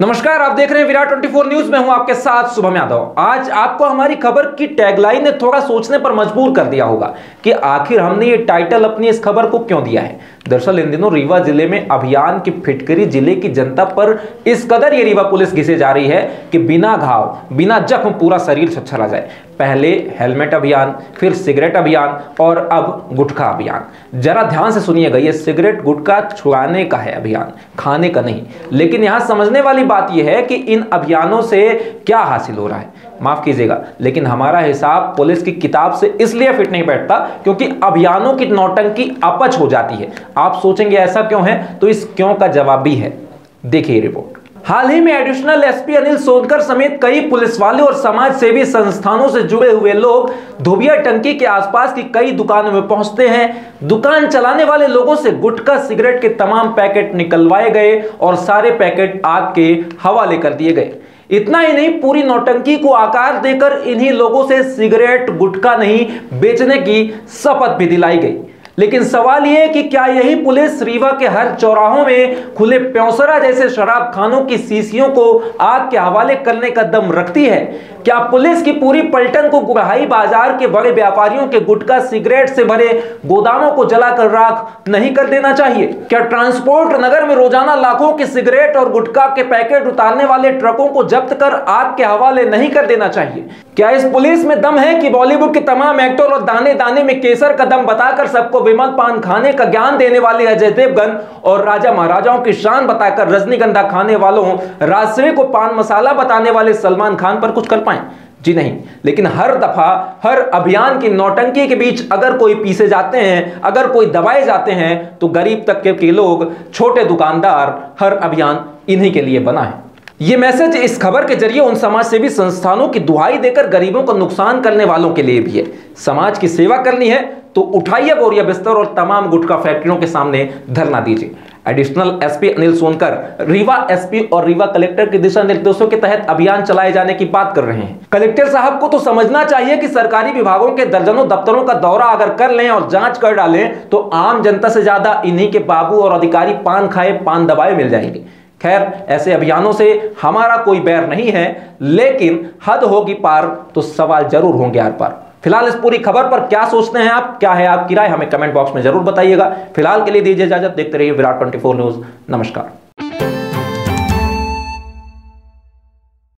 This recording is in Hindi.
नमस्कार, आप देख रहे हैं विराट 24 न्यूज में हूं आपके साथ शुभम यादव। आज आपको हमारी खबर की टैगलाइन ने थोड़ा सोचने पर मजबूर कर दिया होगा कि आखिर हमने ये टाइटल अपनी इस खबर को क्यों दिया है। दरअसल इन दिनों रीवा जिले में अभियान की फिटकरी जिले की जनता पर इस कदर ये रीवा पुलिस घिसे जा रही है कि बिना घाव बिना जख्म पूरा शरीर छछला जाए। पहले हेलमेट अभियान, फिर सिगरेट अभियान और अब गुटखा अभियान। जरा ध्यान से सुनिएगा, ये सिगरेट गुटखा छुड़ाने का है अभियान, खाने का नहीं। लेकिन यहाँ समझने वाली बात यह है कि इन अभियानों से क्या हासिल हो रहा है। माफ कीजिएगा, लेकिन हमारा हिसाब पुलिस की किताब से इसलिए फिट नहीं बैठता क्योंकि अभियानों की नौटंकी अपच हो जाती है। आप सोचेंगे ऐसा क्यों है, तो इस क्यों का जवाब भी है, देखिए रिपोर्ट। हाल ही में एडिशनल एसपी अनिल सोनकर समेत कई पुलिस वाले और समाज सेवी संस्थानों से जुड़े हुए लोग धौबिया टंकी के आसपास की कई दुकानों में पहुंचते हैं। दुकान चलाने वाले लोगों से गुटखा सिगरेट के तमाम पैकेट निकलवाए गए और सारे पैकेट आग के हवाले कर दिए गए। इतना ही नहीं, पूरी नौटंकी को आकार देकर इन्हीं लोगों से सिगरेट गुटखा नहीं बेचने की शपथ भी दिलाई गई। लेकिन सवाल यह है कि क्या यही पुलिस रीवा के हर चौराहों में खुले प्यौसरा जैसे शराब खानों की शीशियों को आग के हवाले करने का दम रखती है? क्या पुलिस की पूरी पलटन को गुढ़ाई बाजार के बड़े व्यापारियों के गुटखा सिगरेट से भरे गोदामों को जलाकर राख नहीं कर देना चाहिए? क्या ट्रांसपोर्ट नगर में रोजाना लाखों के सिगरेट और गुटखा के पैकेट उतारने वाले ट्रकों को जब्त कर आग के हवाले नहीं कर देना चाहिए? क्या इस पुलिस में दम है कि बॉलीवुड के तमाम एक्टर और दाने दाने में केसर का दम बताकर सबको विमल पान खाने का ज्ञान देने वाले अजय देवगन और राजा महाराजाओं की शान बताकर रजनीगंधा खाने वालों राजश्री को पान मसाला बताने वाले सलमान खान पर कुछ कर पाए? जी नहीं। लेकिन हर दफा हर अभियान की नौटंकी के बीच अगर कोई पीसे जाते हैं, अगर कोई दबाए जाते हैं, तो गरीब तबके के लोग, छोटे दुकानदार, हर अभियान इन्हीं के लिए बना है। ये मैसेज इस खबर के जरिए उन समाजसेवी संस्थानों की दुहाई देकर गरीबों को नुकसान करने वालों के लिए भी है। समाज की सेवा करनी है तो उठाइए बोरिया बिस्तर और तमाम गुटखा फैक्ट्रियों के सामने धरना दीजिए। Additional SP Anil Sonkar Rewa SP और रीवा कलेक्टर के दिशा निर्देशों के तहत अभियान चलाए जाने की बात कर रहे हैं। कलेक्टर साहब को तो समझना चाहिए कि सरकारी विभागों के दर्जनों दफ्तरों का दौरा अगर कर लें और जांच कर डालें तो आम जनता से ज्यादा इन्हीं के बाबू और अधिकारी पान खाए पान दबाए मिल जाएंगे। खैर, ऐसे अभियानों से हमारा कोई बैर नहीं है, लेकिन हद होगी पार तो सवाल जरूर होंगे आर पार। फिलहाल इस पूरी खबर पर क्या सोचते हैं आप, क्या है आपकी राय, हमें कमेंट बॉक्स में जरूर बताइएगा। फिलहाल के लिए दीजिए इजाजत, देखते रहिए विराट 24 न्यूज। नमस्कार।